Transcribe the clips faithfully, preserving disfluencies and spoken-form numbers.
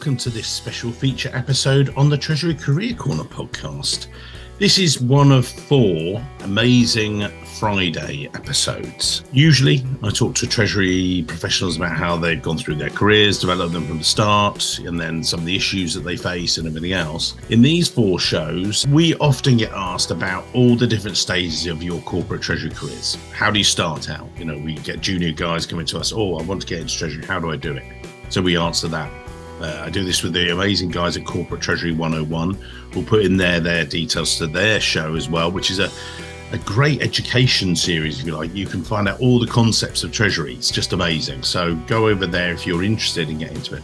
welcome to this special feature episode on the Treasury Career Corner podcast. This is one of four amazing Friday episodes. Usually I talk to Treasury professionals about how they've gone through their careers, developed them from the start, and then some of the issues that they face and everything else. In these four shows, we often get asked about all the different stages of your corporate treasury careers. How do you start out? You know, we get junior guys coming to us, oh, I want to get into treasury, how do I do it? So we answer that. Uh, I do this with the amazing guys at Corporate Treasury one oh one. We'll put in there their details to their show as well, which is a, a great education series, if you like. You can find out all the concepts of Treasury. It's just amazing. So go over there if you're interested in getting into it.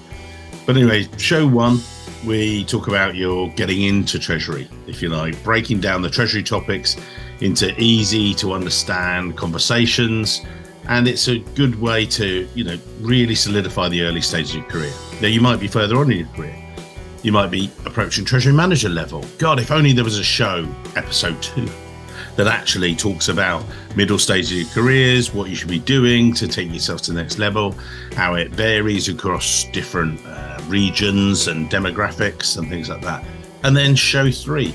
But anyway, show one, we talk about your getting into Treasury, if you like, breaking down the Treasury topics into easy to understand conversations. And it's a good way to, you know, really solidify the early stages of your career. Now, you might be further on in your career. You might be approaching Treasury Manager level. God, if only there was a show, episode two, that actually talks about middle stages of your careers, what you should be doing to take yourself to the next level, how it varies across different uh, regions and demographics and things like that. And then show three.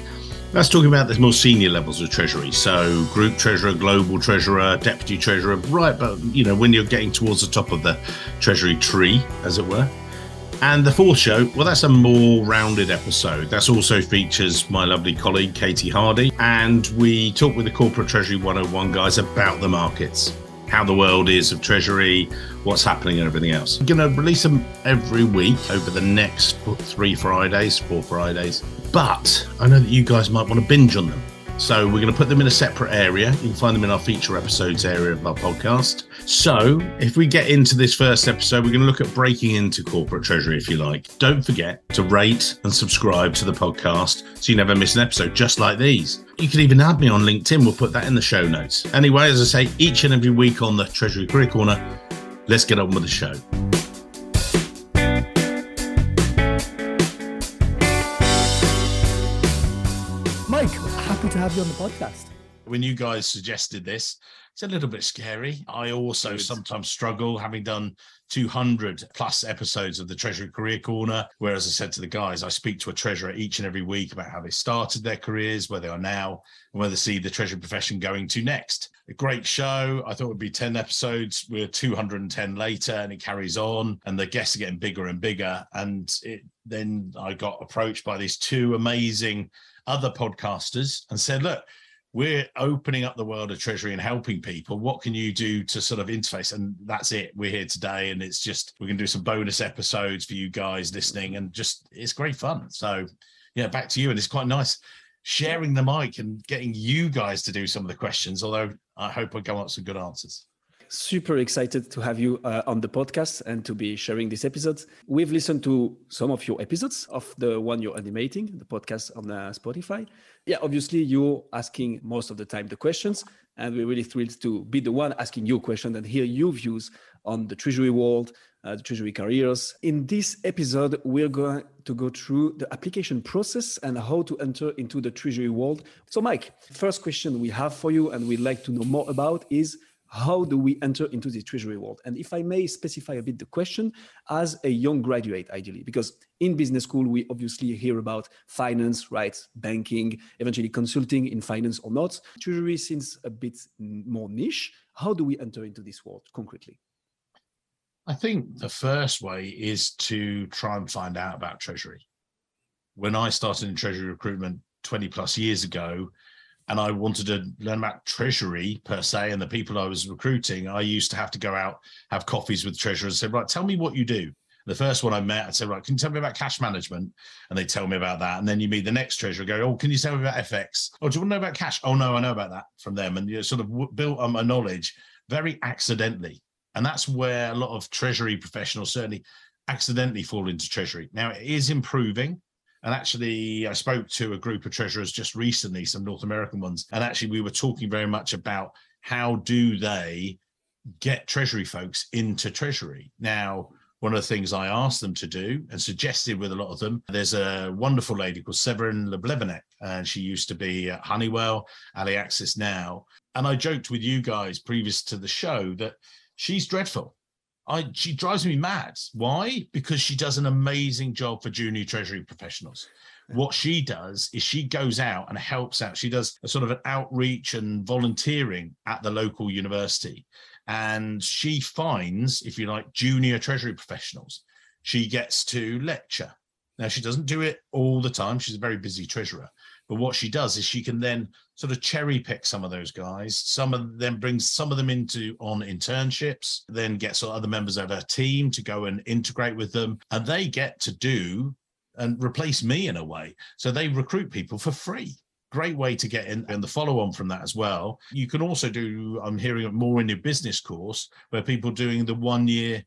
That's talking about the more senior levels of Treasury. So Group Treasurer, Global Treasurer, Deputy Treasurer, right, but you know, when you're getting towards the top of the Treasury tree, as it were. And the fourth show, well, that's a more rounded episode. That's also features my lovely colleague, Katie Hardy. And we talk with the Corporate Treasury one oh one guys about the markets, how the world is of Treasury, what's happening and everything else. I'm gonna release them every week over the next three Fridays, four Fridays. But I know that you guys might want to binge on them. So we're going to put them in a separate area. You can find them in our feature episodes area of our podcast. So if we get into this first episode, we're going to look at breaking into corporate treasury, if you like. Don't forget to rate and subscribe to the podcast so you never miss an episode just like these. You can even add me on LinkedIn. We'll put that in the show notes. Anyway, as I say, each and every week on the Treasury Career Corner, let's get on with the show. To have you on the podcast. When you guys suggested this, it's a little bit scary. I also sometimes struggle, having done two hundred plus episodes of the Treasury Career Corner, where, as I said to the guys, I speak to a treasurer each and every week about how they started their careers, where they are now, and where they see the treasury profession going to next. A great show. I thought it would be ten episodes. We're two hundred ten later and it carries on and the guests are getting bigger and bigger. And it, then I got approached by these two amazing other podcasters and said, look, we're opening up the world of Treasury and helping people. What can you do to sort of interface? And that's it. We're here today. And it's just, we're going to do some bonus episodes for you guys listening, and just, it's great fun. So yeah, back to you. And it's quite nice sharing the mic and getting you guys to do some of the questions. Although I hope I come up with some good answers. Super excited to have you uh, on the podcast and to be sharing this episode. We've listened to some of your episodes of the one you're animating, the podcast on uh, Spotify. Yeah, obviously you're asking most of the time the questions, and we're really thrilled to be the one asking you questions and hear your views on the Treasury world, uh, the Treasury careers. In this episode, we're going to go through the application process and how to enter into the Treasury world. So Mike, first question we have for you and we'd like to know more about is, how do we enter into the treasury world? And if I may specify a bit the question, as a young graduate, ideally, because in business school, we obviously hear about finance, right? Banking, eventually consulting in finance or not. Treasury seems a bit more niche. How do we enter into this world concretely? I think the first way is to try and find out about treasury. When I started in treasury recruitment twenty plus years ago, and I wanted to learn about treasury per se and the people I was recruiting, I used to have to go out, have coffees with treasurers and say, right, tell me what you do. The first one I met, I said, right, can you tell me about cash management? And they tell me about that. And then you meet the next treasurer, go, oh, can you tell me about F X? Oh, do you want to know about cash? Oh, no, I know about that from them. And you sort of built on my knowledge very accidentally. And that's where a lot of treasury professionals certainly accidentally fall into treasury. Now, it is improving. And actually, I spoke to a group of treasurers just recently, some North American ones, and actually we were talking very much about how do they get treasury folks into treasury. Now, one of the things I asked them to do and suggested with a lot of them, there's a wonderful lady called Severin Leblevenec, and she used to be at Honeywell, Aliaxis now. And I joked with you guys previous to the show that she's dreadful. I, she drives me mad. Why? Because she does an amazing job for junior treasury professionals. What she does is she goes out and helps out. She does a sort of an outreach and volunteering at the local university. And she finds, if you like, junior treasury professionals. She gets to lecture. Now, she doesn't do it all the time. She's a very busy treasurer. But what she does is she can then sort of cherry pick some of those guys. Some of them brings some of them into on internships, then gets other members of her team to go and integrate with them. And they get to do and replace me in a way. So they recruit people for free. Great way to get in, and the follow-on from that as well. You can also do, I'm hearing more in your business course, where people doing the one-year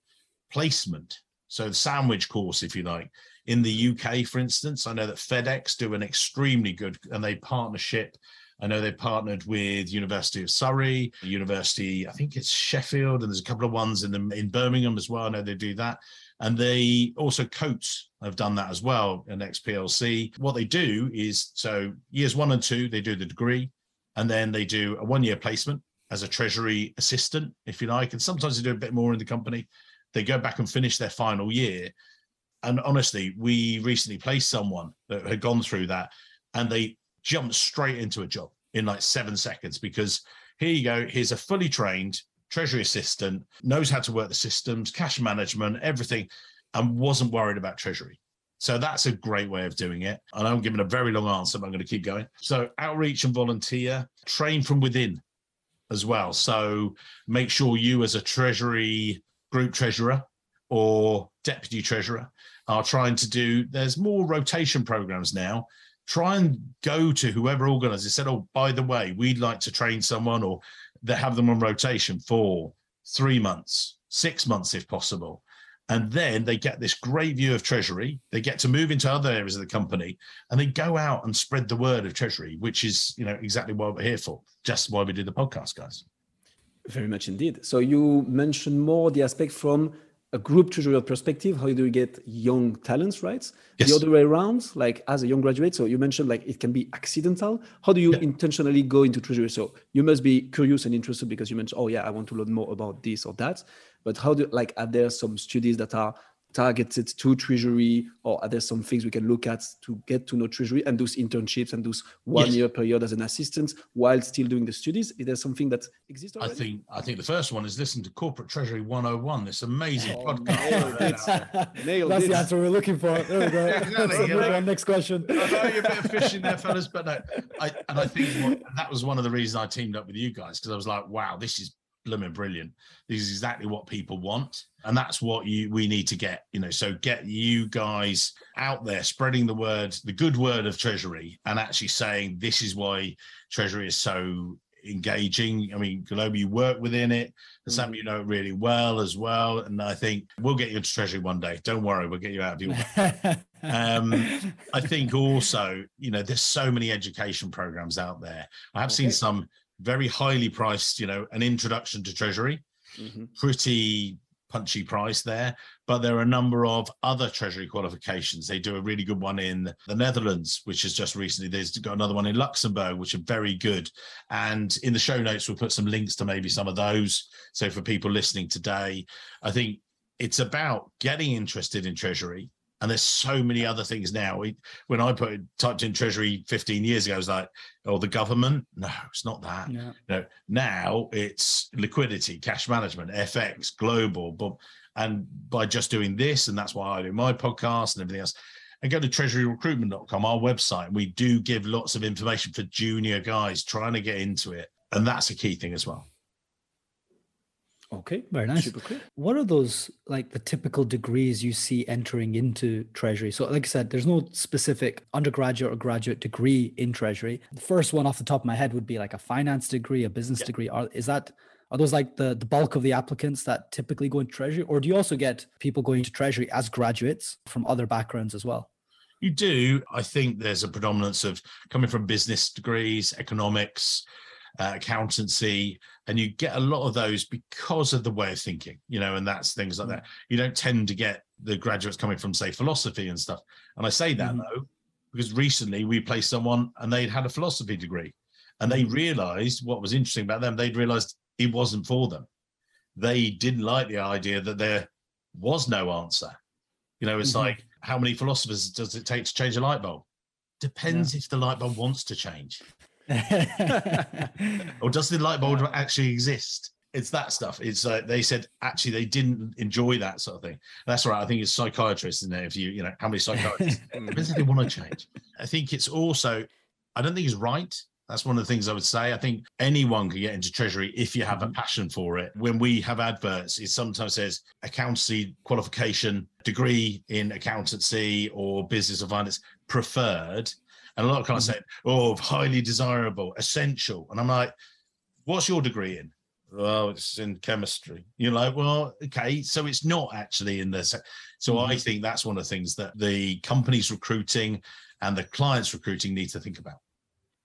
placement. So the sandwich course, if you like. In the U K, for instance, I know that FedEx do an extremely good, and they partnership. I know they partnered with University of Surrey, University, I think it's Sheffield, and there's a couple of ones in the, in Birmingham as well. I know they do that. And they also, Coates have done that as well, in Nex P L C. What they do is, so years one and two, they do the degree, and then they do a one-year placement as a treasury assistant, if you like. And sometimes they do a bit more in the company. They go back and finish their final year. And honestly, we recently placed someone that had gone through that, and they jumped straight into a job in like seven seconds, because here you go, here's a fully trained treasury assistant, knows how to work the systems, cash management, everything, and wasn't worried about treasury. So that's a great way of doing it. And I'm giving a very long answer, but I'm going to keep going. So outreach and volunteer, train from within as well. So make sure you as a treasury group treasurer or deputy treasurer are trying to do, there's more rotation programs now. Try and go to whoever organizes, said, oh, by the way, we'd like to train someone, or they have them on rotation for three months, six months if possible. And then they get this great view of treasury. They get to move into other areas of the company, and they go out and spread the word of treasury, which is, you know, exactly what we're here for. Just why we did the podcast, guys. Very much indeed. So you mentioned more the aspect from a group treasurer perspective, how do you get young talents, right? Yes. The other way around, like as a young graduate, so you mentioned like it can be accidental. How do you yeah. intentionally go into treasury? So you must be curious and interested, because you mentioned, oh yeah, I want to learn more about this or that. But how do, like, are there some studies that are targeted to treasury, or are there some things we can look at to get to know treasury and those internships and those one yes. year period as an assistant while still doing the studies? Is there something that exists already? I think I think the first one is listen to Corporate Treasury one oh one, this amazing oh, podcast. Nailed That's it. The answer we're looking for. There we go. Exactly. There we go. Next question. I know you're a bit of fish in there, fellas, but no, I, and I think what, that was one of the reasons I teamed up with you guys, because I was like, wow, this is blooming brilliant. This is exactly what people want. And that's what you we need to get, you know, so get you guys out there spreading the word, the good word of treasury, and actually saying this is why treasury is so engaging. I mean, globally, you work within it. There's something you know really well as well. And I think we'll get you into treasury one day. Don't worry, we'll get you out of your way. um, I think also, you know, there's so many education programs out there. I have okay. seen some very highly priced, you know, an introduction to treasury, mm-hmm. pretty punchy price there, but there are a number of other treasury qualifications. They do a really good one in the Netherlands, which is just recently, there's got another one in Luxembourg, which are very good. And in the show notes, we'll put some links to maybe some of those. So for people listening today, I think it's about getting interested in treasury. And there's so many other things now. When I put typed in treasury fifteen years ago, I was like, oh, the government? No, it's not that. No. No. Now it's liquidity, cash management, F X, global. But, and by just doing this, and that's why I do my podcast and everything else, and go to treasury recruitment dot com, our website. We do give lots of information for junior guys trying to get into it. And that's a key thing as well. Okay, very nice. Super cool. What are those, like, the typical degrees you see entering into treasury? So like I said, there's no specific undergraduate or graduate degree in treasury. The first one off the top of my head would be like a finance degree, a business yeah. degree. Are, is that, are those like the, the bulk of the applicants that typically go into treasury? Or do you also get people going to treasury as graduates from other backgrounds as well? You do. I think there's a predominance of coming from business degrees, economics, Uh, accountancy, and you get a lot of those because of the way of thinking, you know, and that's things like that. You don't tend to get the graduates coming from, say, philosophy and stuff. And I say that mm-hmm. though, because recently we placed someone and they'd had a philosophy degree, and they realized what was interesting about them, they'd realized it wasn't for them. they didn't like the idea that there was no answer. You know, it's mm-hmm. like, how many philosophers does it take to change a light bulb? Depends yeah. if the light bulb wants to change. Or does the light bulb actually exist? It's that stuff. It's like they said, actually, they didn't enjoy that sort of thing. That's right. I think it's psychiatrists, isn't it? If you, you know, how many psychiatrists, depends if they want to change. I think it's also, I don't think it's right. That's one of the things I would say. I think anyone can get into Treasury if you have a passion for it. When we have adverts, it sometimes says accountancy qualification, degree in accountancy or business or finance preferred. And a lot of clients mm-hmm. say, oh, highly desirable, essential. And I'm like, what's your degree in? Well, it's in chemistry. You're like, well, okay. So it's not actually in the... Se- so mm-hmm. I think that's one of the things that the companies recruiting and the clients recruiting need to think about.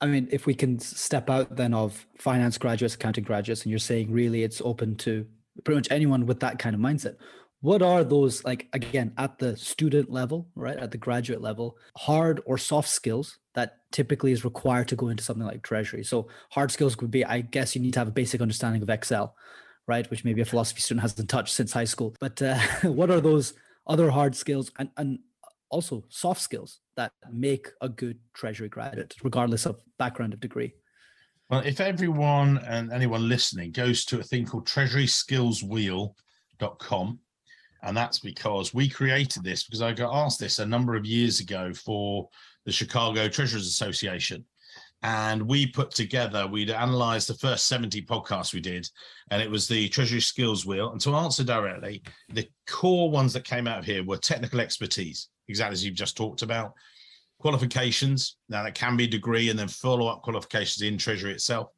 I mean, if we can step out then of finance graduates, accounting graduates, and you're saying really it's open to pretty much anyone with that kind of mindset. What are those, like, again, at the student level, right, at the graduate level, hard or soft skills that typically is required to go into something like Treasury? So hard skills would be, I guess you need to have a basic understanding of Excel, right, which maybe a philosophy student hasn't touched since high school. But uh, what are those other hard skills and, and also soft skills that make a good Treasury graduate, regardless of background of degree? Well, if everyone and anyone listening goes to a thing called treasury skills wheel dot com, and that's because we created this because I got asked this a number of years ago for the Chicago Treasurers Association. And we put together, we'd analysed the first seventy podcasts we did, and it was the Treasury Skills Wheel. And to answer directly, the core ones that came out of here were technical expertise, exactly as you've just talked about, qualifications. Now, that can be degree and then follow-up qualifications in Treasury itself.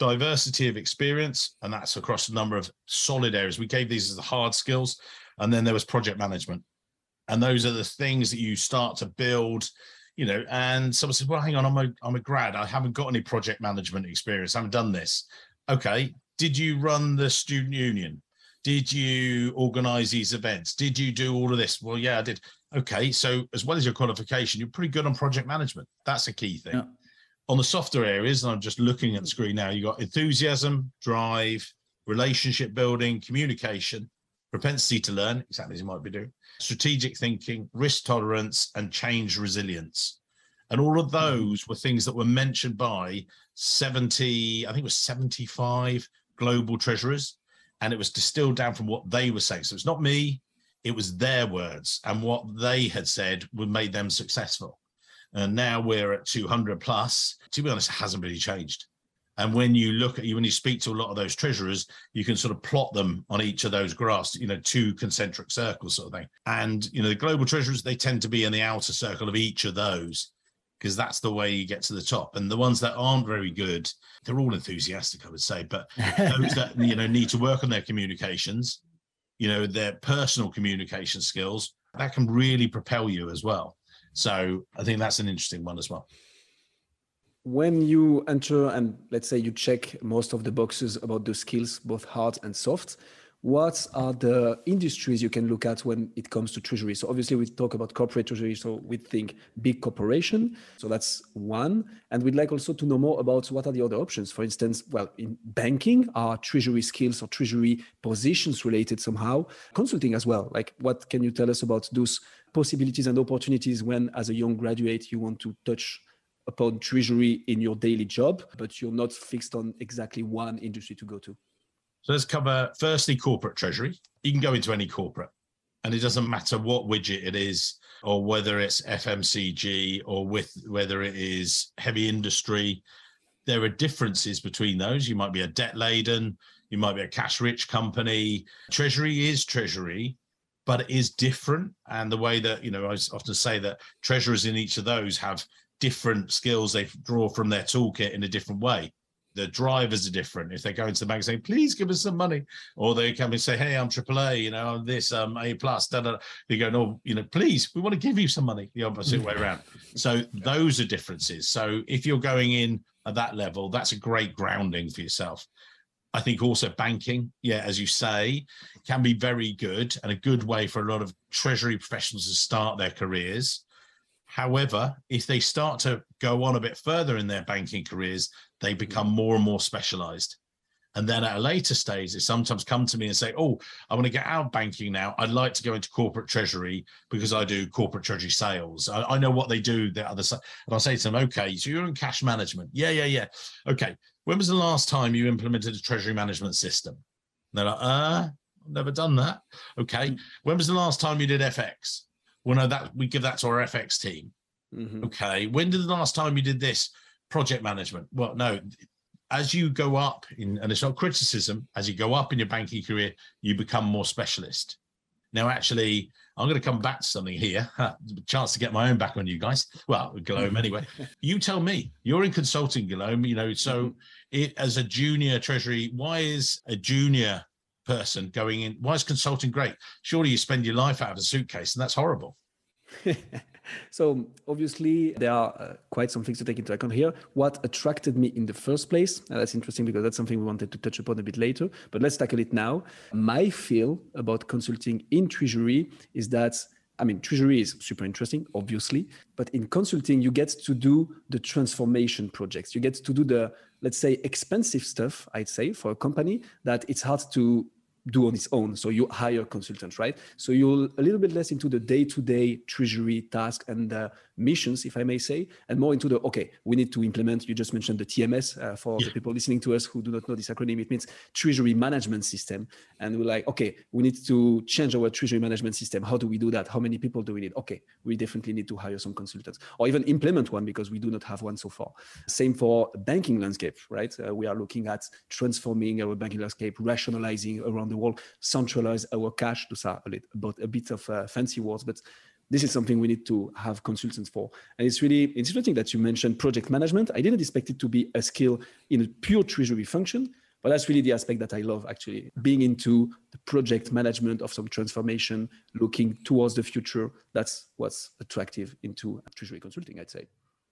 Diversity of experience, and that's across a number of solid areas. We gave these as the hard skills. And then there was project management. And those are the things that you start to build, you know, and someone says, well, hang on, I'm a, I'm a grad. I haven't got any project management experience. I haven't done this. Okay. Did you run the student union? Did you organize these events? Did you do all of this? Well, yeah, I did. Okay. So as well as your qualification, you're pretty good on project management. That's a key thing. Yeah. On the softer areas, and I'm just looking at the screen now, you've got enthusiasm, drive, relationship building, communication, propensity to learn, exactly as you might be doing, strategic thinking, risk tolerance, and change resilience. And all of those were things that were mentioned by seventy, I think it was seventy-five global treasurers. And it was distilled down from what they were saying. So it's not me, it was their words. And what they had said would make them successful. And now we're at two hundred plus. To be honest, it hasn't really changed. And when you look at you, when you speak to a lot of those treasurers, you can sort of plot them on each of those graphs, you know, two concentric circles sort of thing. And, you know, the global treasurers, they tend to be in the outer circle of each of those because that's the way you get to the top. And the ones that aren't very good, they're all enthusiastic, I would say, but those that, you know, need to work on their communications, you know, their personal communication skills, that can really propel you as well. So I think that's an interesting one as well. When you enter and let's say you check most of the boxes about the skills, both hard and soft, what are the industries you can look at when it comes to treasury? So obviously we talk about corporate treasury, so we think big corporation. So that's one. And we'd like also to know more about what are the other options. For instance, well, in banking, are treasury skills or treasury positions related somehow? Consulting as well. Like what can you tell us about those possibilities and opportunities when as a young graduate you want to touch upon treasury in your daily job, but you're not fixed on exactly one industry to go to? So let's cover firstly corporate treasury. You can go into any corporate and it doesn't matter what widget it is or whether it's F M C G or with whether it is heavy industry. There are differences between those. You might be a debt laden, you might be a cash rich company. Treasury is treasury, but it is different. And the way that, you know, I often say that treasurers in each of those have different skills. They draw from their toolkit in a different way. The drivers are different. If they go into the bank saying, please give us some money, or they come and say, hey, I'm triple A, you know, I'm this, um, A plus, da, da, da. They go, no, you know, please, we want to give you some money, the opposite way around. So those are differences. So if you're going in at that level, that's a great grounding for yourself. I think also banking, yeah, as you say, can be very good and a good way for a lot of treasury professionals to start their careers. However, if they start to go on a bit further in their banking careers, they become more and more specialized. And then at a later stage, they sometimes come to me and say, oh, I want to get out of banking now. I'd like to go into corporate treasury because I do corporate treasury sales. I, I know what they do. The other side. And I say to them, okay, so you're in cash management. Yeah, yeah, yeah. Okay. When was the last time you implemented a treasury management system? And they're like, uh, I've never done that. Okay. When was the last time you did F X? Well, no, that we give that to our F X team. Mm-hmm. Okay. When did the last time you did this? Project management. Well, no, as you go up in, and it's not criticism, as you go up in your banking career, you become more specialist. Now, actually, I'm going to come back to something here. Chance to get my own back on you guys. Well, Guillaume, anyway. You tell me, you're in consulting, Guillaume, you know, so it, as a junior treasury, why is a junior person going in? Why is consulting great? Surely you spend your life out of a suitcase, and that's horrible. So obviously there are uh, quite some things to take into account here. What attracted me in the first place, and that's interesting because that's something we wanted to touch upon a bit later, but let's tackle it now. My feel about consulting in treasury is that, I mean, treasury is super interesting, obviously, but in consulting, you get to do the transformation projects. You get to do the, let's say, expensive stuff, I'd say, for a company that it's hard to do on its own. So you hire consultants, right? So you're a little bit less into the day-to-day treasury task and uh, missions, if I may say, and more into the, okay, we need to implement, you just mentioned the T M S uh, for yeah. the people listening to us who do not know this acronym, it means treasury management system. And we're like, okay, we need to change our treasury management system. How do we do that? How many people do we need? Okay, we definitely need to hire some consultants or even implement one because we do not have one so far. Same for banking landscape, right? Uh, we are looking at transforming our banking landscape, rationalizing around the the world, centralize our cash. Those are a, little, but a bit of uh, fancy words, but this is something we need to have consultants for. And it's really interesting that you mentioned project management. I didn't expect it to be a skill in a pure treasury function, but that's really the aspect that I love, actually, being into the project management of some transformation, looking towards the future. That's what's attractive into treasury consulting, I'd say.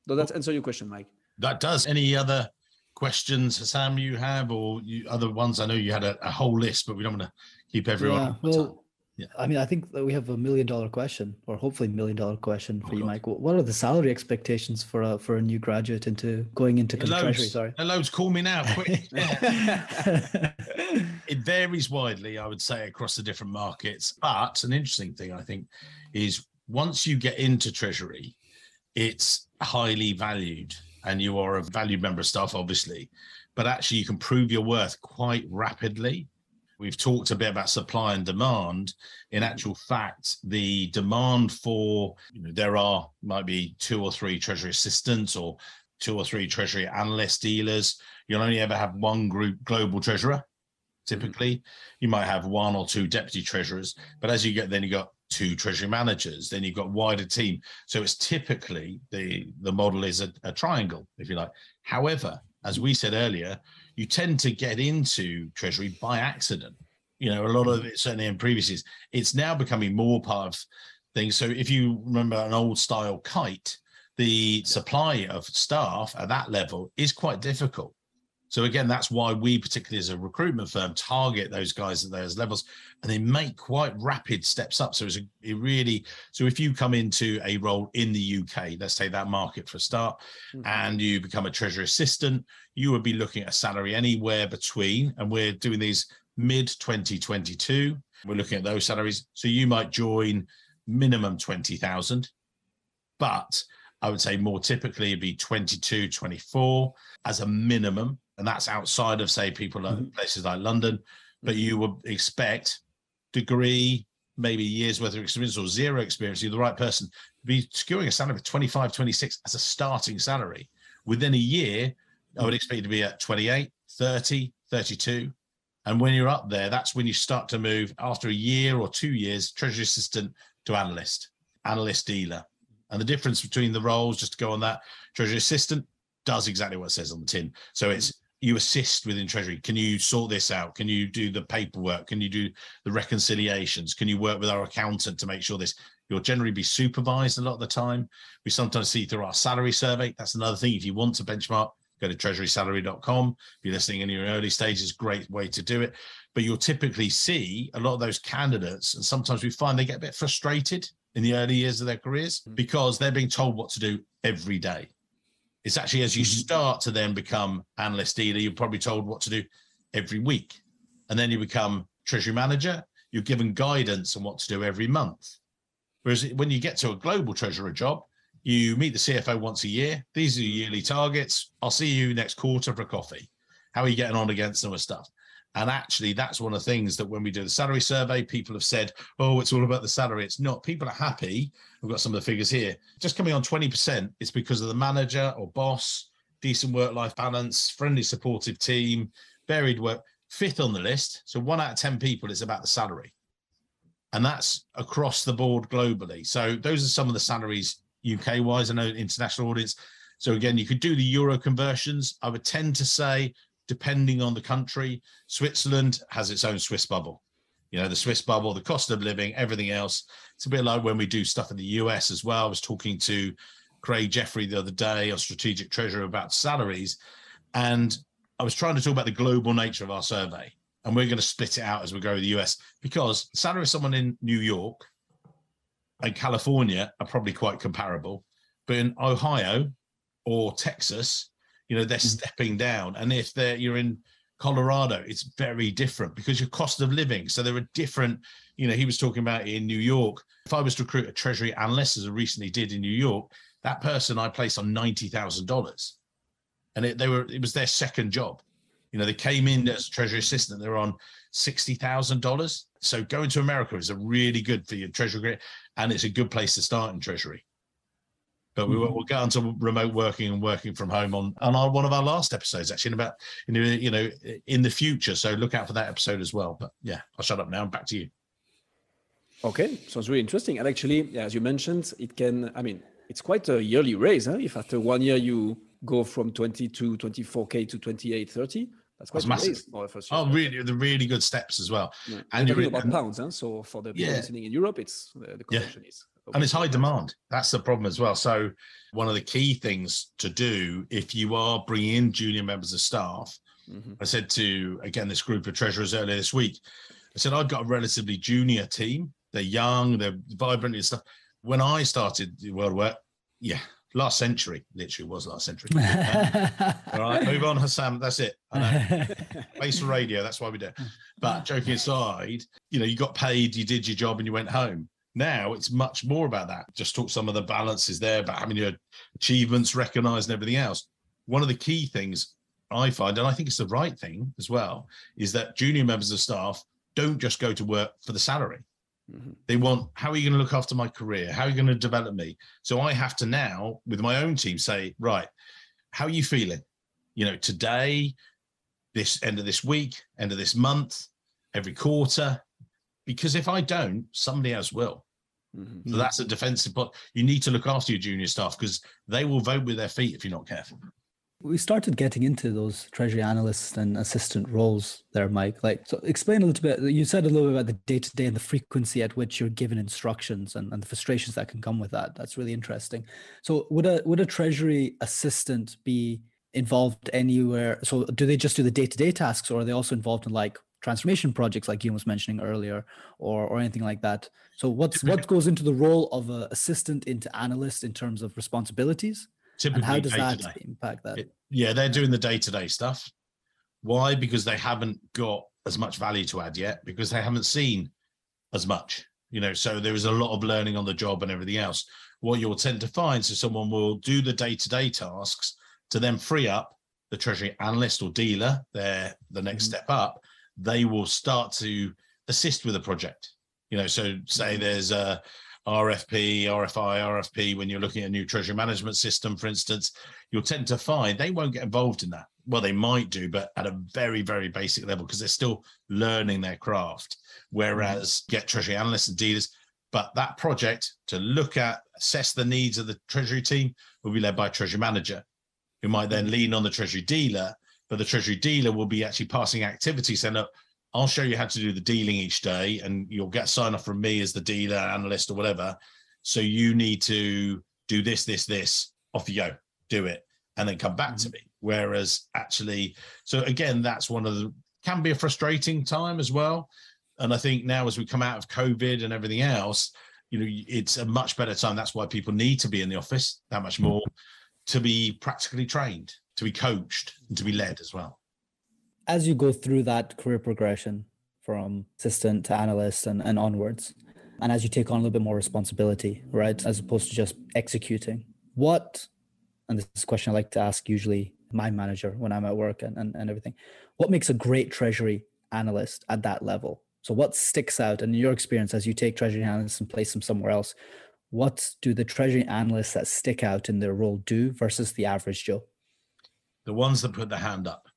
Does that answer your question, Mike? That does. Any other questions, Sam, you have, or you, other ones? I know you had a, a whole list, but we don't want to keep everyone. Yeah, well, yeah. I mean, I think that we have a million dollar question, or hopefully million dollar question for oh, you, God. Mike. What are the salary expectations for a, for a new graduate into going into treasury? Sorry, hello's, call me now, quick. It varies widely, I would say, across the different markets. But an interesting thing, I think, is once you get into treasury, it's highly valued. And you are a valued member of staff, obviously, but actually you can prove your worth quite rapidly. We've talked a bit about supply and demand. In actual fact, the demand for, you know, there are, might be two or three treasury assistants or two or three treasury analyst dealers. You'll only ever have one group global treasurer. Typically, you might have one or two deputy treasurers, but as you get, then you got two treasury managers, then you've got wider team. So it's typically the, the model is a, a triangle, if you like. However, as we said earlier, you tend to get into treasury by accident. You know, a lot of it, certainly in previous years, it's now becoming more part of things. So if you remember an old style kite, the supply of staff at that level is quite difficult. So again, that's why we, particularly as a recruitment firm, target those guys at those levels, and they make quite rapid steps up. So it's a, it really, so if you come into a role in the U K, let's say that market for a start, mm-hmm. and you become a treasury assistant, you would be looking at a salary anywhere between, and we're doing these mid twenty twenty-two, we're looking at those salaries. So you might join minimum twenty thousand, but I would say more typically it'd be twenty-two, twenty-four as a minimum. And that's outside of, say, people like mm-hmm. places like London, but you would expect degree, maybe years worth of experience or zero experience. You're the right person to be securing a salary of twenty-five, twenty-six as a starting salary. Within a year, mm-hmm. I would expect you to be at twenty-eight, thirty, thirty-two. And when you're up there, that's when you start to move after a year or two years, treasury assistant to analyst, analyst dealer. And the difference between the roles, just to go on that, treasury assistant does exactly what it says on the tin. So it's, you assist within treasury. Can you sort this out? Can you do the paperwork? Can you do the reconciliations? Can you work with our accountant to make sure this? You'll generally be supervised a lot of the time. We sometimes see through our salary survey. That's another thing. If you want to benchmark, go to treasury salary dot com. If you're listening in your early stages, great way to do it. But you'll typically see a lot of those candidates, and sometimes we find they get a bit frustrated in the early years of their careers because they're being told what to do every day. It's actually as you start to then become analyst dealer, you're probably told what to do every week. And then you become treasury manager, you're given guidance on what to do every month. Whereas when you get to a global treasurer job, you meet the C F O once a year. These are the yearly targets. I'll see you next quarter for coffee. How are you getting on against some of stuff? And actually, that's one of the things that when we do the salary survey, people have said, oh, it's all about the salary. It's not. People are happy. We've got some of the figures here. Just coming on twenty percent, it's because of the manager or boss, decent work-life balance, friendly, supportive team, varied work. Fifth on the list, so one out of ten people is about the salary. And that's across the board globally. So those are some of the salaries U K-wise, I know international audience. So again, you could do the euro conversions. I would tend to say, depending on the country, Switzerland has its own Swiss bubble. You know, the Swiss bubble, the cost of living, everything else. It's a bit like when we do stuff in the U S as well. I was talking to Craig Jeffrey the other day, our Strategic Treasurer, about salaries. And I was trying to talk about the global nature of our survey. And we're going to split it out as we go to the U S, because the salary of someone in New York and California are probably quite comparable. But in Ohio or Texas, you know, they're mm. stepping down. And if they're, you're in Colorado, it's very different because your cost of living. So there are different, you know, he was talking about in New York. If I was to recruit a treasury analyst, as I recently did in New York, that person I placed on ninety thousand dollars. And it, they were, it was their second job. You know, they came in as a treasury assistant, they're on sixty thousand dollars. So going to America is a really good for your treasury career, and it's a good place to start in treasury. But we will, we'll go on to remote working and working from home on, on our, one of our last episodes, actually, about, you know, you know, in the future. So look out for that episode as well. But yeah, I'll shut up now. Back to you. Okay. Sounds really interesting. And actually, as you mentioned, it can, I mean, it's quite a yearly raise. Huh? If after one year you go from twenty-two, twenty-four K to twenty-eight, thirty, that's quite massive. Oh, really? The really good steps as well. Yeah. And you're about and, pounds, huh? So for the people yeah. listening in Europe, it's uh, the conversion yeah. is obviously. And it's high demand. That's the problem as well. So one of the key things to do if you are bringing in junior members of staff, mm-hmm. I said to again this group of treasurers earlier this week, I said I've got a relatively junior team. They're young, they're vibrant and stuff. When I started the World War, yeah. last century, literally was last century. Um, all right, move on, Hassam. That's it. I know. Base for radio, that's why we do. But joking aside, you know, you got paid, you did your job and you went home. Now it's much more about that. Just talk some of the balances there about having your achievements recognized and everything else. One of the key things I find, and I think it's the right thing as well, is that junior members of staff don't just go to work for the salary. Mm-hmm. They want, how are you going to look after my career? How are you going to develop me? So I have to now, with my own team, say, right, how are you feeling? You know, today, this end of this week, end of this month, every quarter, because if I don't, somebody else will. Mm-hmm. So that's a defensive part. You need to look after your junior staff because they will vote with their feet if you're not careful. We started getting into those treasury analyst and assistant roles there, Mike. Like, so explain a little bit. You said a little bit about the day-to-day and the frequency at which you're given instructions and, and the frustrations that can come with that. That's really interesting. So would a would a treasury assistant be involved anywhere? So do they just do the day-to-day tasks, or are they also involved in like transformation projects like Guillaume was mentioning earlier, or or anything like that? So what's what goes into the role of an assistant into analyst in terms of responsibilities? And how does that impact that? It, yeah, they're doing the day-to-day stuff. Why? Because they haven't got as much value to add yet, because they haven't seen as much, you know, so there is a lot of learning on the job and everything else. What you'll tend to find, so someone will do the day-to-day tasks to then free up the treasury analyst or dealer, they're the next mm-hmm. step up, they will start to assist with a project. You know, so say there's a R F P, R F I, R F P, when you're looking at a new treasury management system, for instance, you'll tend to find they won't get involved in that. Well, they might do, but at a very, very basic level, because they're still learning their craft, whereas get treasury analysts and dealers. But that project to look at, assess the needs of the treasury team will be led by a treasury manager, who might then lean on the treasury dealer, but the treasury dealer will be actually passing activities, saying, look, I'll show you how to do the dealing each day, and you'll get a sign off from me as the dealer, analyst, or whatever. So you need to do this, this, this, off you go, do it, and then come back to me. Whereas actually, so again, that's one of the, can be a frustrating time as well. And I think now as we come out of COVID and everything else, you know, it's a much better time. That's why people need to be in the office that much more, to be practically trained, to be coached, and to be led as well. as you go through that career progression from assistant to analyst and, and onwards, and as you take on a little bit more responsibility, right, as opposed to just executing, what, and this is a question I like to ask usually my manager when I'm at work and, and, and everything, what makes a great treasury analyst at that level? So what sticks out, and in your experience as you take treasury analysts and place them somewhere else, what do the treasury analysts that stick out in their role do versus the average Joe? The ones that put their hand up,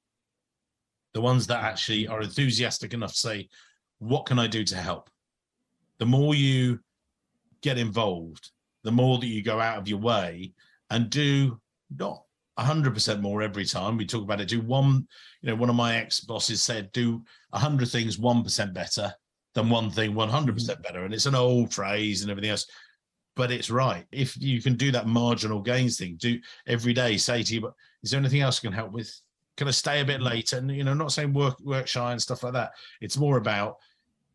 the ones that actually are enthusiastic enough to say, what can I do to help? The more you get involved, the more that you go out of your way and do not one hundred percent more every time. We talk about it, do one, you know, one of my ex-bosses said, do one hundred things one percent better than one thing one hundred percent better. And it's an old phrase and everything else, but it's right. If you can do that marginal gains thing, do every day, say to you, is there anything else I can help with? Can I stay a bit later? And, you know, not saying work, work shy and stuff like that. It's more about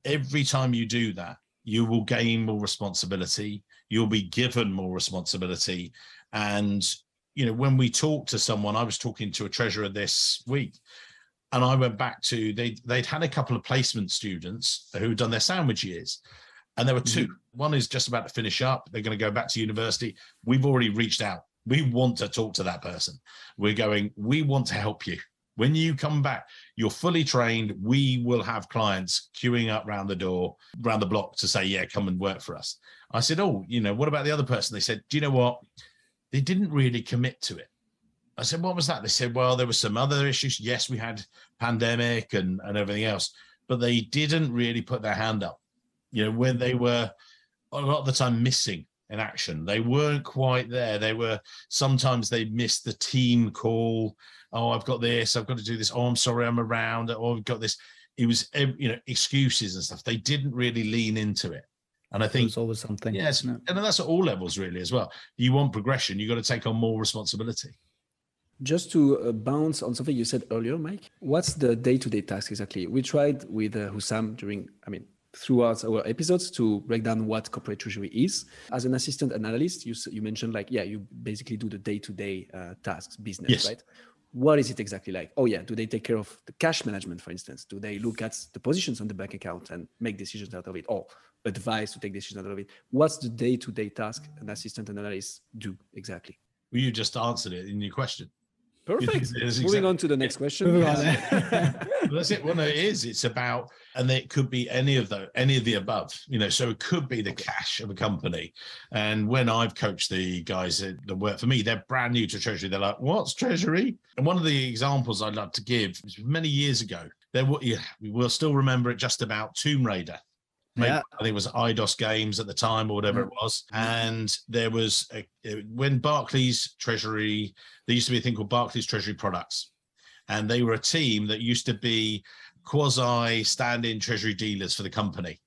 every time you do that, you will gain more responsibility. You'll be given more responsibility. And, you know, when we talk to someone, I was talking to a treasurer this week, and I went back to, they, they'd had a couple of placement students who'd done their sandwich years. And there were two. Mm-hmm. One is just about to finish up. They're going to go back to university. We've already reached out. We want to talk to that person. We're going, we want to help you. When you come back, you're fully trained. We will have clients queuing up round the door, round the block to say, yeah, come and work for us. I said, oh, you know, what about the other person? They said, do you know what? They didn't really commit to it. I said, what was that? They said, well, there were some other issues. Yes, we had pandemic and, and everything else, but they didn't really put their hand up. You know, when they were a lot of the time missing in action, they weren't quite there. They were, sometimes they missed the team call. Oh, I've got this, I've got to do this. Oh, I'm sorry, I'm around. Oh, I've got this. It was, you know, excuses and stuff. They didn't really lean into it. And I think it's always something. Yes. And that's at all levels really as well. You want progression, you got to take on more responsibility. Just to bounce on something you said earlier, Mike, what's the day-to-day task exactly? We tried with uh, Hussam during, I mean, throughout our episodes to break down what corporate treasury is. As an assistant analyst, you you mentioned like, yeah, you basically do the day-to-day uh, tasks, business, yes. Right? What is it exactly like? Oh yeah, do they take care of the cash management, for instance? Do they look at the positions on the bank account and make decisions out of it, or advise to take decisions out of it? What's the day-to-day task an assistant analyst do exactly? Well, you just answered it in your question. Perfect. Moving exactly. on to the next question. That's it. Well, no, it is. It's about, and it could be any of the any of the above. You know, so it could be the cash of a company. And when I've coached the guys that, that work for me, they're brand new to treasury. They're like, "What's treasury?" And one of the examples I'd love to give is many years ago. There, were, yeah, we will still remember it. Just about Tomb Raider. Maybe, yeah. I think it was Eidos Games at the time or whatever mm. it was. And there was, a, when Barclays Treasury, there used to be a thing called Barclays Treasury Products. And they were a team that used to be quasi stand-in treasury dealers for the company.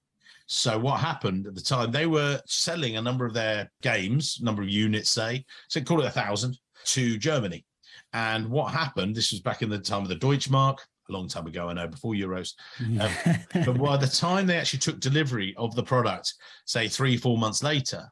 So what happened at the time, they were selling a number of their games, number of units, say, so call it a thousand, to Germany. And what happened, this was back in the time of the Deutschmark, a long time ago, I know, before Euros. Um, but by the time they actually took delivery of the product, say three, four months later,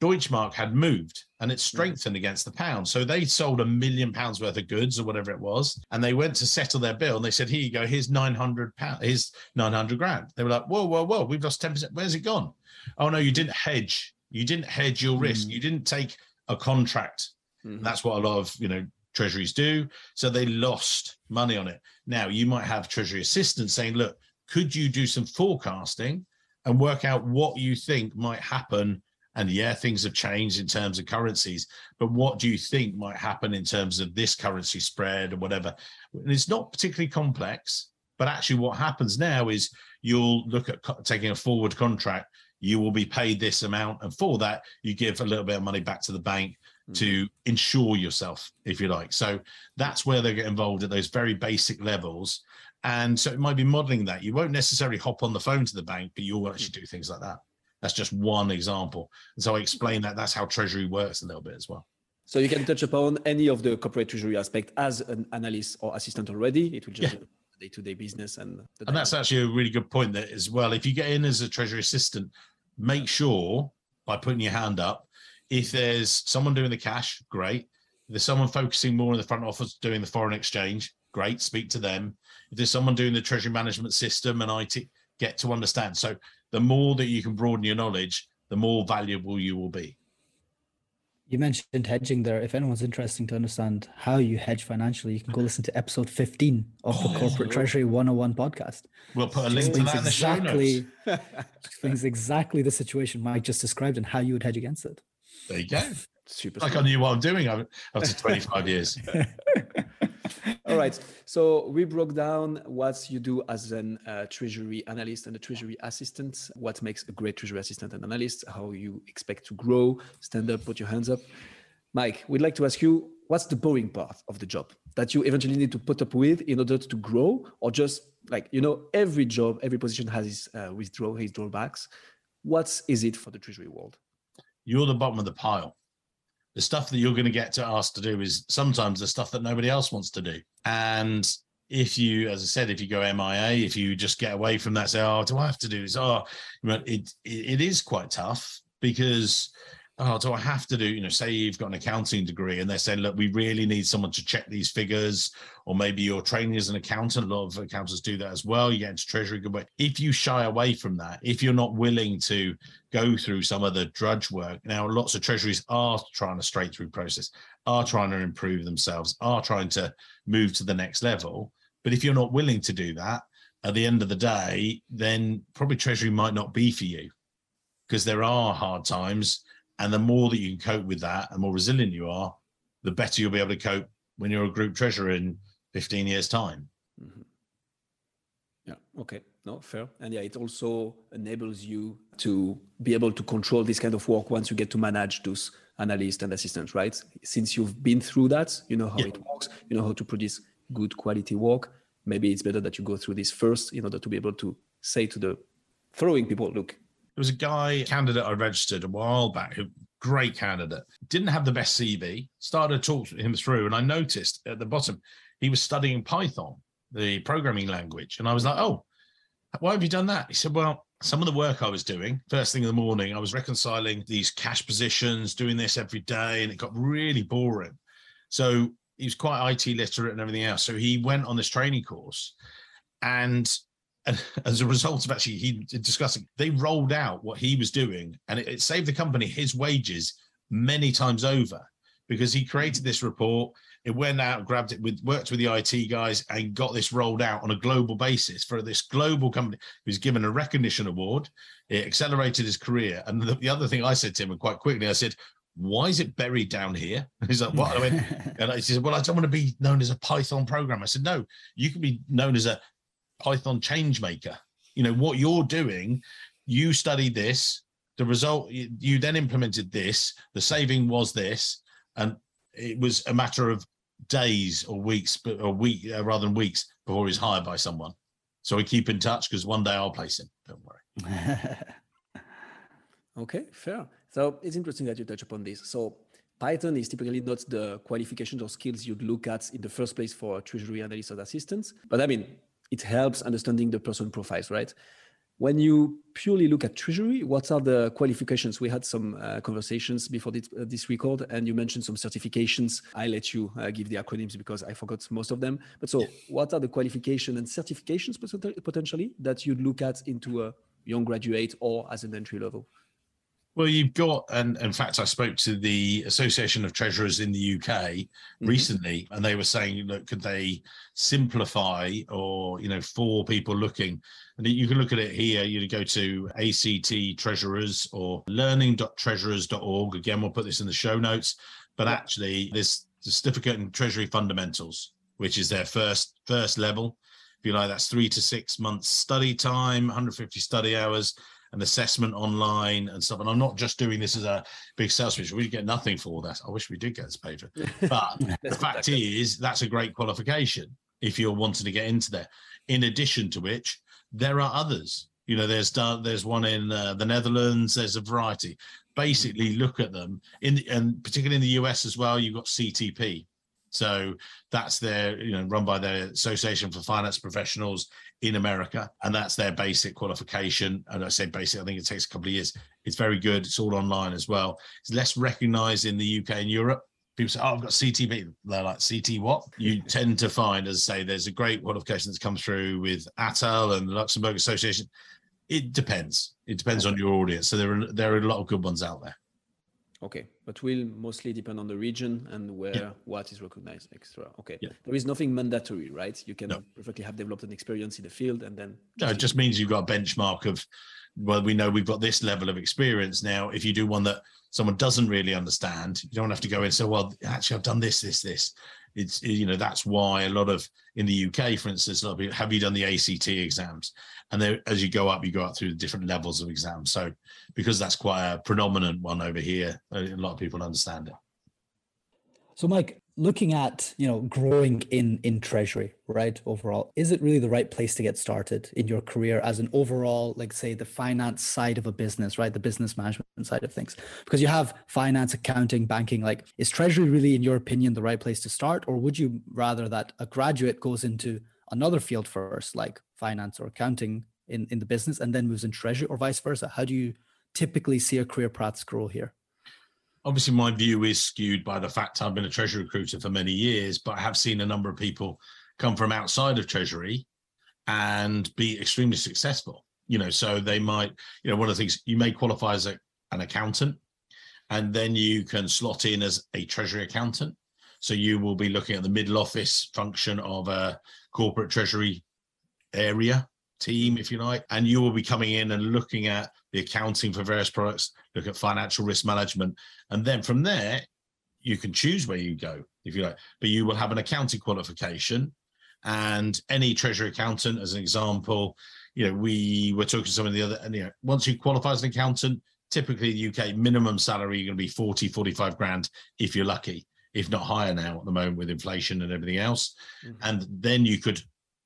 Deutschmark had moved and it strengthened against the pound. So they sold a million pounds worth of goods or whatever it was. And they went to settle their bill and they said, here you go, here's nine hundred pounds, here's nine hundred grand. They were like, whoa, whoa, whoa, we've lost ten percent. Where's it gone? Oh no, you didn't hedge. You didn't hedge your risk. Mm. You didn't take a contract. Mm. That's what a lot of, you know, treasuries do. So they lost money on it. Now you might have treasury assistants saying, look, could you do some forecasting and work out what you think might happen? And yeah, things have changed in terms of currencies, but what do you think might happen in terms of this currency spread or whatever? And it's not particularly complex, but actually what happens now is you'll look at co- taking a forward contract. You will be paid this amount. And for that, you give a little bit of money back to the bank to insure yourself, if you like. So that's where they get involved at those very basic levels. And so it might be modeling that. You won't necessarily hop on the phone to the bank, but you'll actually do things like that. That's just one example. And so I explain that that's how treasury works a little bit as well. So you can touch upon any of the corporate treasury aspect as an analyst or assistant already. It will just yeah. day-to-day business. And, and that's actually a really good point there as well. If you get in as a treasury assistant, make sure by putting your hand up, if there's someone doing the cash, great. If there's someone focusing more in the front office doing the foreign exchange, great, speak to them. If there's someone doing the treasury management system and I T, get to understand. So the more that you can broaden your knowledge, the more valuable you will be. You mentioned hedging there. If anyone's interested to understand how you hedge financially, you can go listen to episode fifteen of oh, the Corporate Treasury one oh one podcast. We'll put a link to that in the show notes. Explains exactly the situation Mike just described and how you would hedge against it. There you go. Super. Like I knew what I'm doing after twenty-five years. All right. So we broke down what you do as a uh, treasury analyst and a treasury assistant, what makes a great treasury assistant and analyst, how you expect to grow, stand up, put your hands up. Mike, we'd like to ask you, what's the boring part of the job that you eventually need to put up with in order to grow? Or just like, you know, every job, every position has its uh, withdrawal, its drawbacks. What is it for the treasury world? You're the bottom of the pile. The stuff that you're going to get to ask to do is sometimes the stuff that nobody else wants to do. And if you, as I said, if you go M I A, if you just get away from that, say, oh, do I have to do this? Oh, it, it, it is quite tough because, oh, do I have to do, you know, say you've got an accounting degree and they're saying, look, we really need someone to check these figures, or maybe you're training as an accountant. A lot of accountants do that as well. You get into treasury. Good way. If you shy away from that, if you're not willing to go through some of the drudge work. Now, lots of treasuries are trying to straight through process, are trying to improve themselves, are trying to move to the next level. But if you're not willing to do that at the end of the day, then probably treasury might not be for you, because there are hard times. And the more that you can cope with that and more resilient you are, the better you'll be able to cope when you're a group treasurer in fifteen years' time. Mm-hmm. Yeah, okay. No, fair. And yeah, it also enables you to be able to control this kind of work once you get to manage those analysts and assistants, right? Since you've been through that, you know how yeah. it works, you know how to produce good quality work. Maybe it's better that you go through this first in order to be able to say to the following people, look, there was a guy, candidate I registered a while back, who great candidate, didn't have the best C V, started to talk him through. And I noticed at the bottom, he was studying Python, the programming language. And I was like, oh, why have you done that? He said, well, some of the work I was doing, first thing in the morning, I was reconciling these cash positions, doing this every day, and it got really boring. So he was quite I T literate and everything else. So he went on this training course, and And as a result of actually he discussing, they rolled out what he was doing, and it, it saved the company his wages many times over, because he created this report. It went out, grabbed it, with, worked with the I T guys, and got this rolled out on a global basis for this global company. He was given a recognition award. It accelerated his career. And the, the other thing I said to him, and quite quickly, I said, why is it buried down here? He's like, what? I went, and I said, well, I don't want to be known as a Python programmer. I said, no, you can be known as a Python change maker. You know what you're doing, you studied this, the result you, you then implemented this, the saving was this, and it was a matter of days or weeks but a week uh, rather than weeks before he's hired by someone. So we keep in touch, because one day I'll place him, don't worry. Okay, fair. So it's interesting that you touch upon this. So Python is typically not the qualifications or skills you'd look at in the first place for a treasury analyst or assistants, but I mean, it helps understanding the person profiles, right? When you purely look at treasury, what are the qualifications? We had some uh, conversations before this, uh, this record, and you mentioned some certifications. I let you uh, give the acronyms because I forgot most of them. But so what are the qualifications and certifications potentially that you'd look at into a young graduate or as an entry level? Well, you've got, and in fact, I spoke to the Association of Treasurers in the U K mm-hmm. recently, and they were saying, look, could they simplify or, you know, for people looking, and you can look at it here, you go to A C T Treasurers or learning dot treasurers dot org. Again, we'll put this in the show notes, but actually there's the certificate in Treasury Fundamentals, which is their first, first level. If you like, that's three to six months study time, one hundred fifty study hours, and assessment online and stuff. And I'm not just doing this as a big sales pitch. We get nothing for that. I wish we did get this paid for. But the fact is, that's a great qualification if you're wanting to get into there. In addition to which, there are others. You know, there's there's one in uh, the Netherlands. There's a variety. Basically, look at them. in the, And particularly in the U S as well, you've got C T P. So that's their, you know, run by the Association for Finance Professionals in America. And that's their basic qualification. And I say basic, I think it takes a couple of years. It's very good. It's all online as well. It's less recognized in the U K and Europe. people say, oh, I've got C T P. They're like, C T what? You tend to find, as I say, there's a great qualification that's come through with A T I L and the Luxembourg Association. It depends. It depends on your audience. So there are, there are a lot of good ones out there. Okay, but will mostly depend on the region and where yeah. what is recognized extra. Okay, yeah. There is nothing mandatory, right? You can no. perfectly have developed an experience in the field and then... No, it just means you've got a benchmark of, well, we know we've got this level of experience. Now, if you do one that someone doesn't really understand, you don't have to go in and say, well, actually, I've done this, this, this. It's, you know, that's why a lot of, in the U K, for instance, a lot of people, have you done the A C T exams? And then as you go up, you go up through the different levels of exams. So because that's quite a predominant one over here, a lot of people understand it. So Mike, looking at, you know, growing in, in Treasury, right, overall, is it really the right place to get started in your career as an overall, like say the finance side of a business, right? The business management side of things, because you have finance, accounting, banking, like is Treasury really, in your opinion, the right place to start? Or would you rather that a graduate goes into another field first, like finance or accounting in, in the business and then moves in Treasury or vice versa? How do you typically see a career path grow here? Obviously, my view is skewed by the fact I've been a Treasury recruiter for many years, but I have seen a number of people come from outside of Treasury and be extremely successful. You know, so they might, you know, one of the things, you may qualify as a, an accountant, and then you can slot in as a Treasury accountant. So you will be looking at the middle office function of a corporate Treasury area team, if you like, and you will be coming in and looking at the accounting for various products, look at financial risk management. And then from there, you can choose where you go, if you like, but you will have an accounting qualification. And any Treasury accountant, as an example, you know, we were talking to some of the other, and you know, once you qualify as an accountant, typically the U K minimum salary, you're going to be forty, forty-five grand if you're lucky, if not higher now at the moment with inflation and everything else. Mm-hmm. And then you could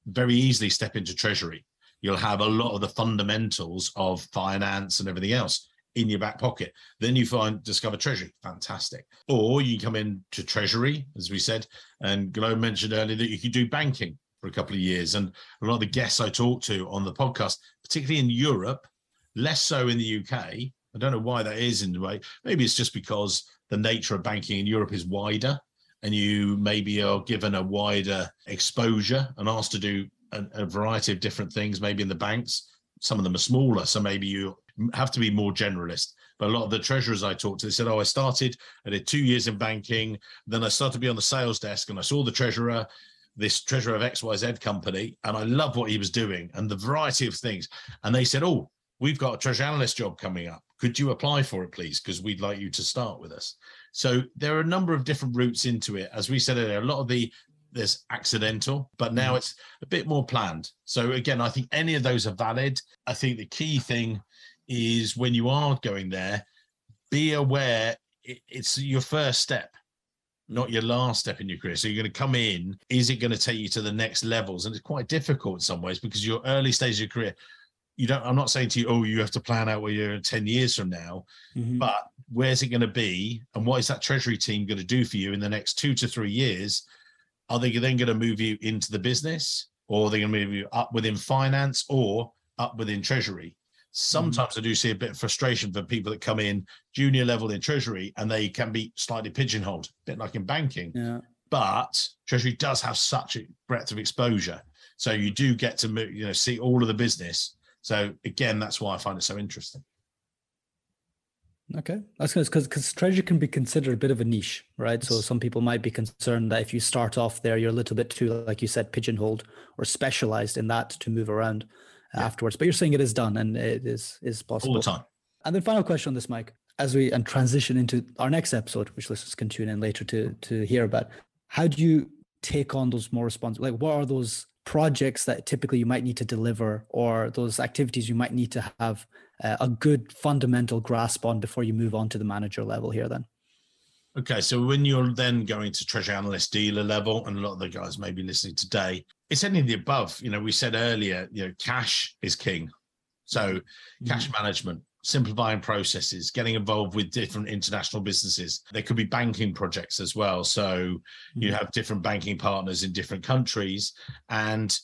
very easily step into Treasury. You'll have a lot of the fundamentals of finance and everything else in your back pocket. Then you find, discover Treasury, fantastic. Or you come into Treasury, as we said, and Glo mentioned earlier that you could do banking for a couple of years. And a lot of the guests I talked to on the podcast, particularly in Europe, less so in the U K. I don't know why that is in a way. Maybe it's just because the nature of banking in Europe is wider and you maybe are given a wider exposure and asked to do a variety of different things, maybe in the banks. Some of them are smaller, so maybe you have to be more generalist. But a lot of the treasurers I talked to, they said, oh, I started, I did two years in banking, then I started to be on the sales desk and I saw the treasurer, this treasurer of X Y Z company, and I loved what he was doing and the variety of things. And they said, oh, we've got a treasury analyst job coming up. Could you apply for it, please? Because we'd like you to start with us. So there are a number of different routes into it. As we said earlier, a lot of the there's accidental, but now it's a bit more planned. So again, I think any of those are valid. I think the key thing is when you are going there, be aware it's your first step, not your last step in your career. So you're going to come in, is it going to take you to the next levels? And it's quite difficult in some ways because your early stage of your career, you don't, I'm not saying to you, oh, you have to plan out where you're ten years from now, mm-hmm. but where's it going to be? And what is that treasury team going to do for you in the next two to three years? Are they then going to move you into the business, or are they going to move you up within finance or up within treasury? Sometimes mm-hmm. I do see a bit of frustration for people that come in junior level in treasury and they can be slightly pigeonholed, a bit like in banking. Yeah. But treasury does have such a breadth of exposure. So you do get to move, you know, see all of the business. So again, that's why I find it so interesting. Okay, that's because because treasury can be considered a bit of a niche, right? So some people might be concerned that if you start off there, you're a little bit too, like you said, pigeonholed or specialized in that to move around yeah. afterwards. But you're saying it is done and it is is possible all the time. And then final question on this, Mike, as we and transition into our next episode, which listeners can tune in later to to hear about. How do you take on those more responsible? Like, what are those projects that typically you might need to deliver, or those activities you might need to have uh, a good fundamental grasp on before you move on to the manager level here then? Okay, so when you're then going to treasury analyst dealer level, and a lot of the guys may be listening today, it's any of the above. You know, we said earlier, you know, cash is king. So mm-hmm. cash management, simplifying processes, getting involved with different international businesses. There could be banking projects as well. So you have different banking partners in different countries. And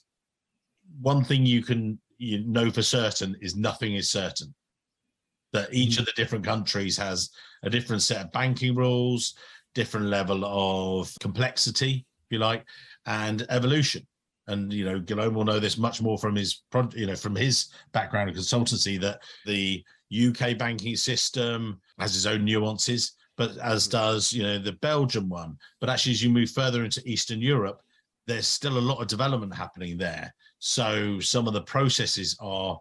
one thing you can you know for certain is nothing is certain. That each of the different countries has a different set of banking rules, different level of complexity, if you like, and evolution. And, you know, Guillaume will know this much more from his, you know, from his background in consultancy, that the U K banking system has its own nuances, but as does, you know, the Belgian one. But actually, as you move further into Eastern Europe, there's still a lot of development happening there. So some of the processes are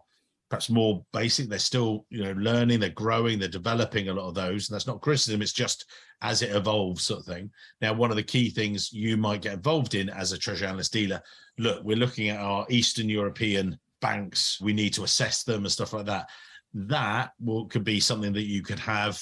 perhaps more basic. They're still, you know, learning, they're growing, they're developing a lot of those. And that's not criticism, it's just as it evolves sort of thing. Now, one of the key things you might get involved in as a treasury analyst dealer, look, we're looking at our Eastern European banks, we need to assess them and stuff like that. That will, could be something that you could have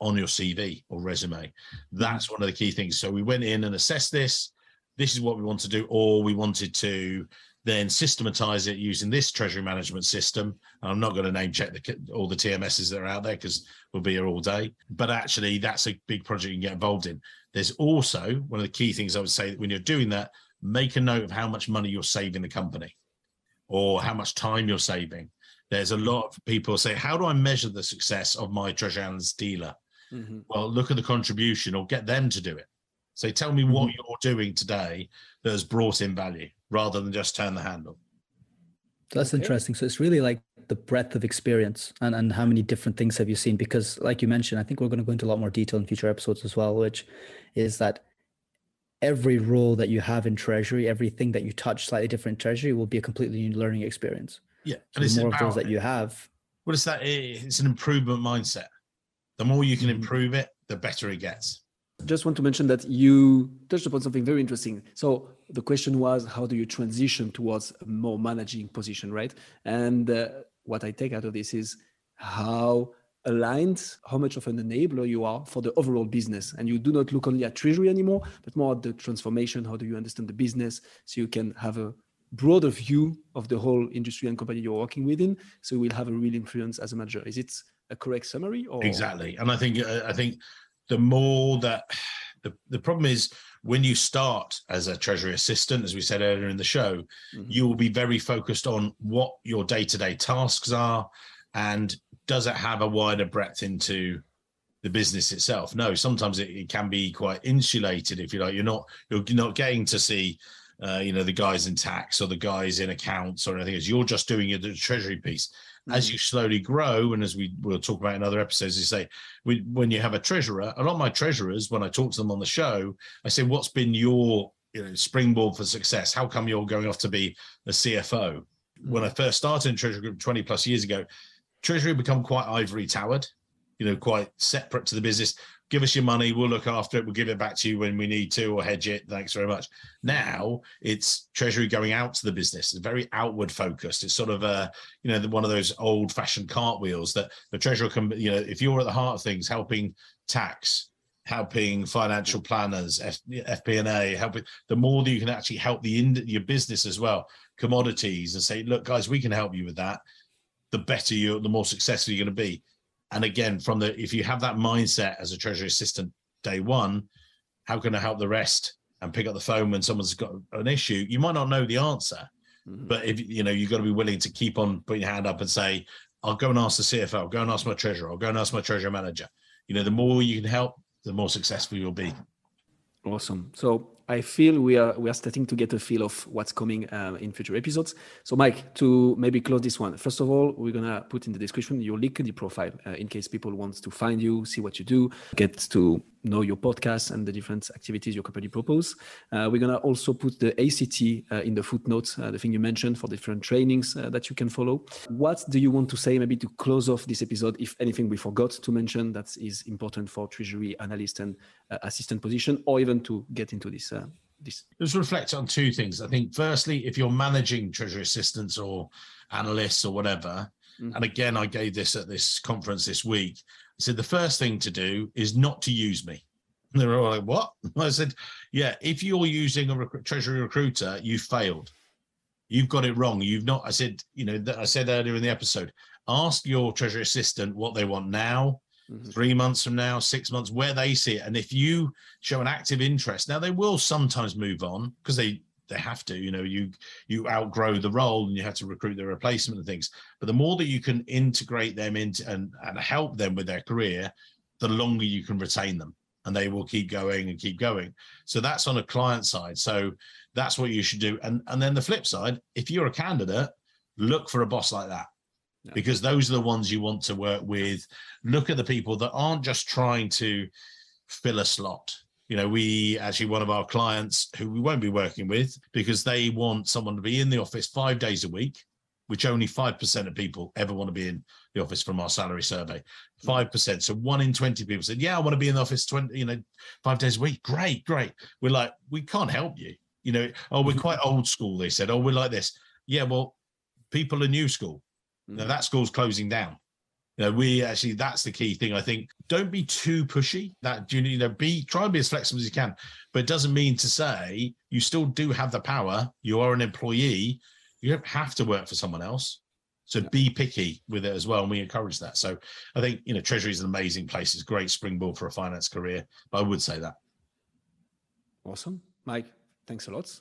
on your C V or resume. That's one of the key things. So we went in and assessed this. This is what we want to do, or we wanted to then systematize it using this treasury management system. And I'm not going to name check the, all the T M Ss that are out there because we'll be here all day. But actually, that's a big project you can get involved in. There's also one of the key things I would say that when you're doing that, make a note of how much money you're saving the company or how much time you're saving. There's a lot of people say, how do I measure the success of my treasury analyst dealer? Mm-hmm. Well, look at the contribution or get them to do it. So tell me what you're doing today that has brought in value rather than just turn the handle. That's interesting. So it's really like the breadth of experience and, and how many different things have you seen? Because like you mentioned, I think we're going to go into a lot more detail in future episodes as well, which is that every role that you have in Treasury, everything that you touch slightly different in Treasury will be a completely new learning experience. Yeah. And so it's the more of those that you have. What is that? It's an improvement mindset. The more you can improve it, the better it gets. Just want to mention that you touched upon something very interesting. So the question was, how do you transition towards a more managing position, right? And uh, what I take out of this is how aligned, how much of an enabler you are for the overall business. And you do not look only at Treasury anymore, but more at the transformation. How do you understand the business? So you can have a broader view of the whole industry and company you're working within. So you will have a real influence as a manager. Is it a correct summary? Or? Exactly. And I think, uh, I think, the more that the, the problem is when you start as a treasury assistant, as we said earlier in the show, mm-hmm. you will be very focused on what your day-to-day tasks are and does it have a wider breadth into the business itself? No, sometimes it, it can be quite insulated, if you like. You're not, you're not getting to see, uh, you know, the guys in tax or the guys in accounts or anything else. You're just doing your, the treasury piece. As you slowly grow, and as we will talk about in other episodes, you say, we, when you have a treasurer, a lot of my treasurers, when I talk to them on the show, I say, what's been your you know, springboard for success? How come you're going off to be a C F O? Mm-hmm. When I first started in Treasury Group twenty plus years ago, Treasury become quite ivory towered, you know, quite separate to the business. Give us your money, we'll look after it, we'll give it back to you when we need to, or hedge it, thanks very much. Now it's Treasury going out to the business. It's very outward focused. It's sort of a, you know, one of those old fashioned cartwheels that the treasurer can, you know, if you're at the heart of things, helping tax, helping financial planners, F, FP&A, helping, the more that you can actually help the in, your business as well, commodities, and say, look, guys, we can help you with that, the better you're, the more successful you're going to be. And again, from the, if you have that mindset as a treasury assistant day one, how can I help the rest and pick up the phone when someone's got an issue? You might not know the answer, mm-hmm. but if you know, you've got to be willing to keep on putting your hand up and say, I'll go and ask the C F O, I'll go and ask my treasurer, I'll go and ask my treasury manager. You know, the more you can help, the more successful you'll be. Awesome. So I feel we are we are starting to get a feel of what's coming uh, in future episodes. So, Mike, to maybe close this one, first of all, we're going to put in the description your LinkedIn profile uh, in case people want to find you, see what you do, get to know your podcast and the different activities your company proposes. Uh, we're going to also put the A C T uh, in the footnotes, uh, the thing you mentioned for different trainings uh, that you can follow. What do you want to say maybe to close off this episode, if anything we forgot to mention that is important for treasury analyst and uh, assistant position, or even to get into this? Uh, this? Let's reflect on two things. I think firstly, if you're managing treasury assistants or analysts or whatever, mm-hmm. and again, I gave this at this conference this week, I said, the first thing to do is not to use me. And they were all like, what? I said, yeah, if you're using a rec- treasury recruiter, you failed. You've got it wrong. You've not, I said, you know, th- I said earlier in the episode, ask your treasury assistant what they want now, mm-hmm. three months from now, six months, where they see it. And if you show an active interest, now they will sometimes move on because they, they have to, you know, you, you outgrow the role and you have to recruit the replacement and things. But the more that you can integrate them into and, and help them with their career, the longer you can retain them. and they will keep going and keep going. So that's on a client side. So that's what you should do. And, and then the flip side, if you're a candidate, look for a boss like that. No. Because those are the ones you want to work with. Look at the people that aren't just trying to fill a slot. You know, we actually, one of our clients who we won't be working with because they want someone to be in the office five days a week, which only five percent of people ever want to be in the office from our salary survey, five percent. So one in twenty people said, yeah, I want to be in the office twenty, you know, five days a week. Great, great. We're like, we can't help you. You know, oh, we're quite old school. They said, oh, we're like this. Yeah, well, people are new school. Now that school's closing down. You know, we actually, that's the key thing. I think don't be too pushy. That, you know, be, try and be as flexible as you can, but it doesn't mean to say you still do have the power. You are an employee. You don't have to work for someone else. So yeah. Be picky with it as well. And we encourage that. So I think, you know, Treasury is an amazing place. It's a great springboard for a finance career, but I would say that. Awesome. Mike, thanks a lot.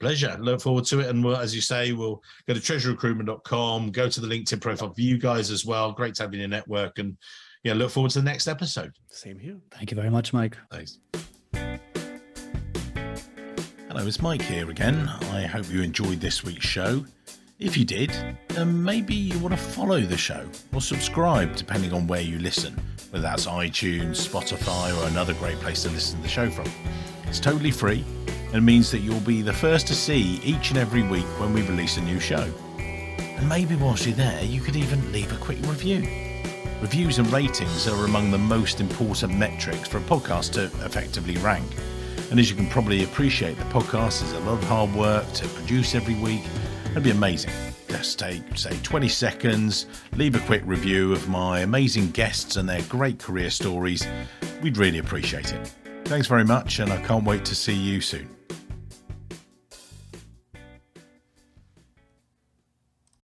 Pleasure. Look forward to it. And we'll, as you say, we'll go to treasury recruitment dot com, go to the LinkedIn profile for you guys as well. Great to have you in your network. And yeah, look forward to the next episode. Same here. Thank you very much, Mike. Thanks. Hello, it's Mike here again. I hope you enjoyed this week's show. If you did, then maybe you want to follow the show or subscribe, depending on where you listen, whether that's iTunes, Spotify, or another great place to listen to the show from. It's totally free and means that you'll be the first to see each and every week when we release a new show. And maybe whilst you're there, you could even leave a quick review. Reviews and ratings are among the most important metrics for a podcast to effectively rank. And as you can probably appreciate, the podcast is a lot of hard work to produce every week. It'd be amazing. Just take, say, twenty seconds, leave a quick review of my amazing guests and their great career stories. We'd really appreciate it. Thanks very much, and I can't wait to see you soon.